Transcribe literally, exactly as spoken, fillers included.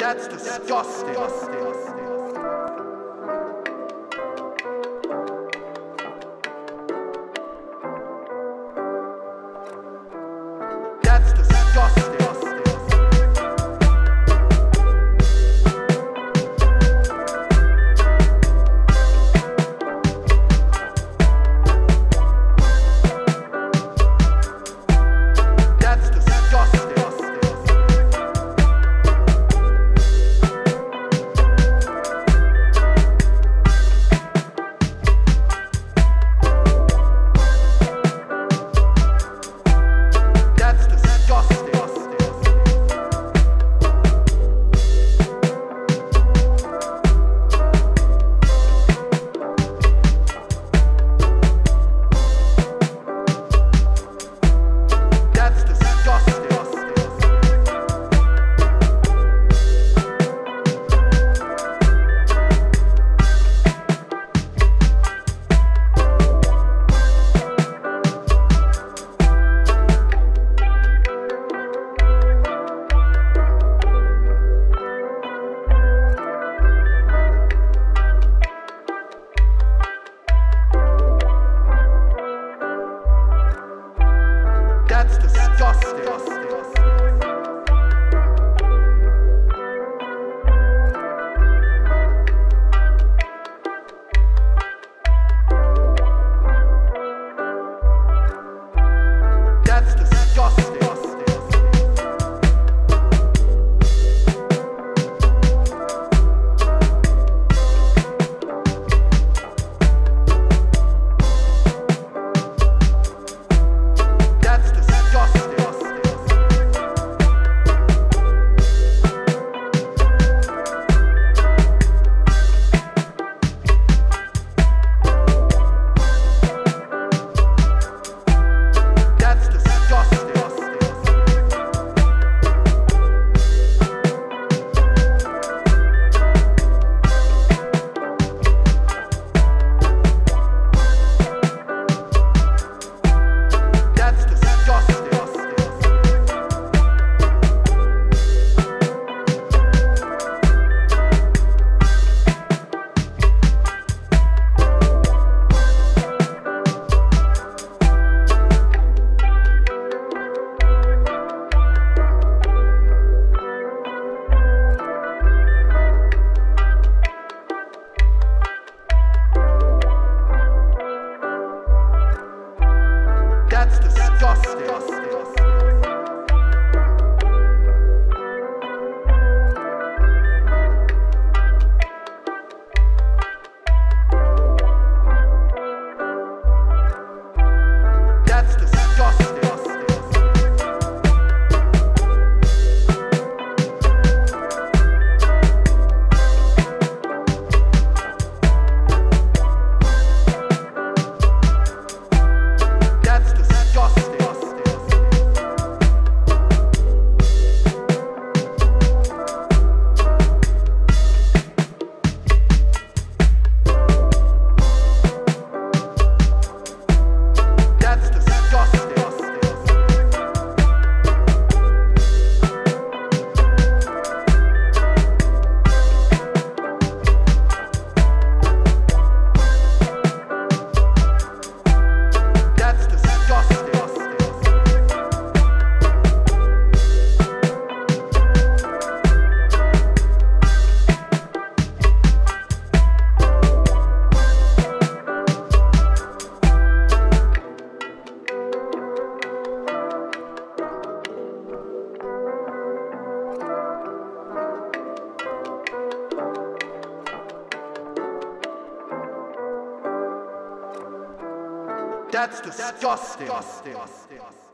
That's disgusting. That's disgusting. That's disgusting. That's disgusting. That's disgusting. That's disgusting. That's disgusting. That's disgusting.